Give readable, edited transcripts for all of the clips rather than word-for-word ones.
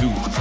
to Earth.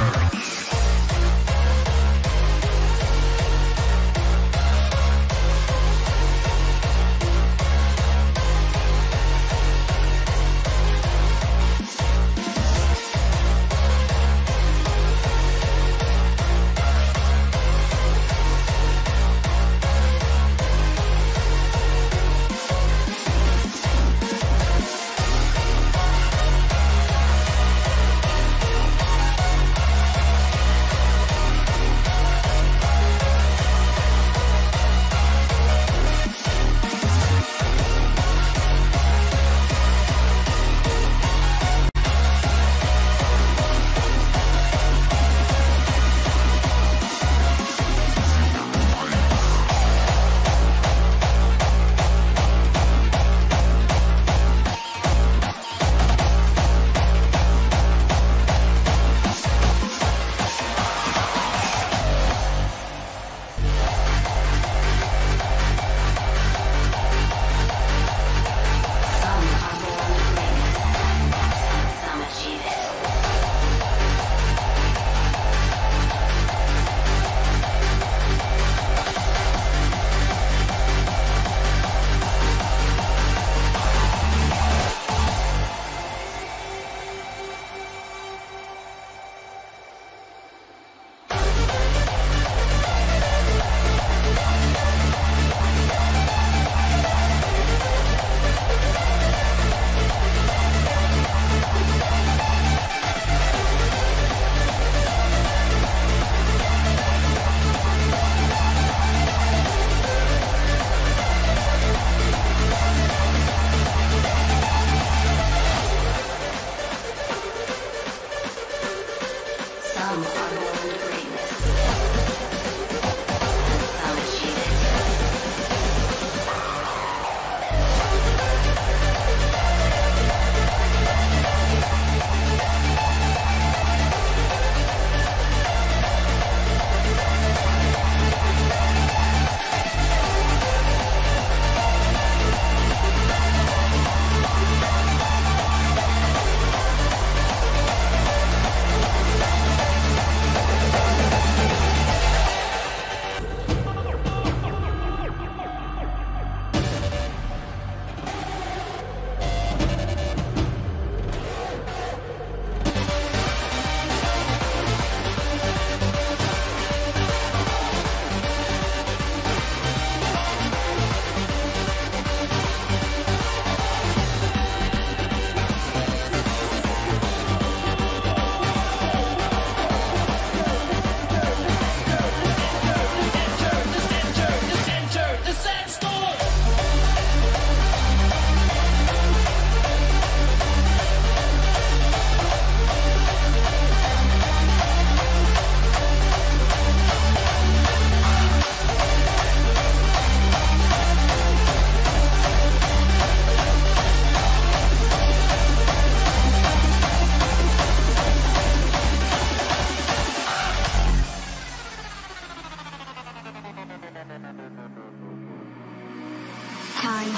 Time.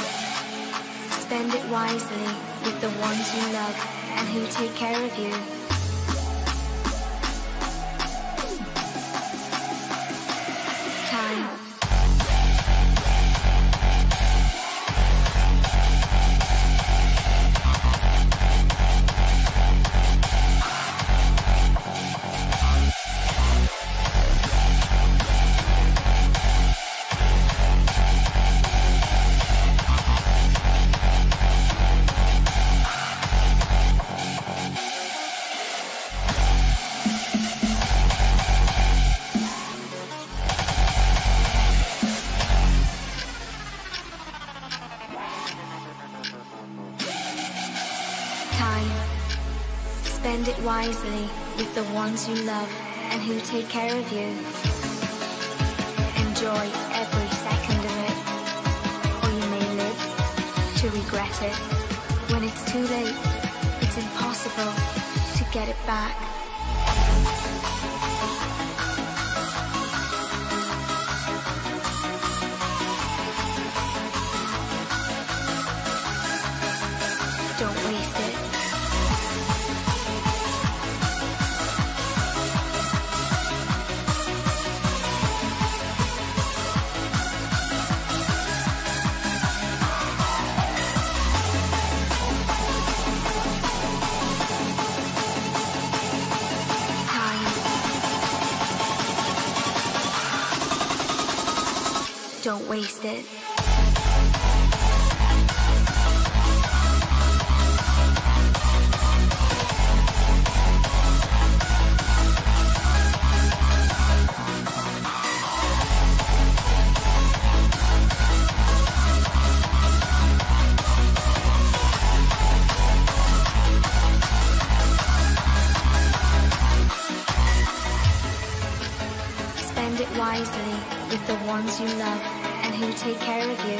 Spend it wisely with the ones you love and who take care of you. Time. Spend it wisely with the ones you love and who take care of you. Enjoy every second of it, or you may live to regret it. When it's too late, it's impossible to get it back. Don't waste it. don't waste it. Spend it wisely with the ones you love and who take care of you.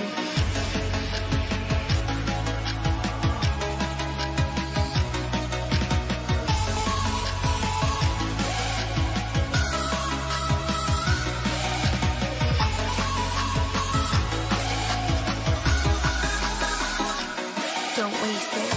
Don't waste it.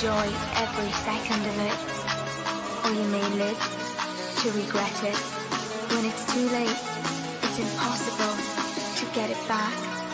Enjoy every second of it, or you may live to regret it. When it's too late, it's impossible to get it back.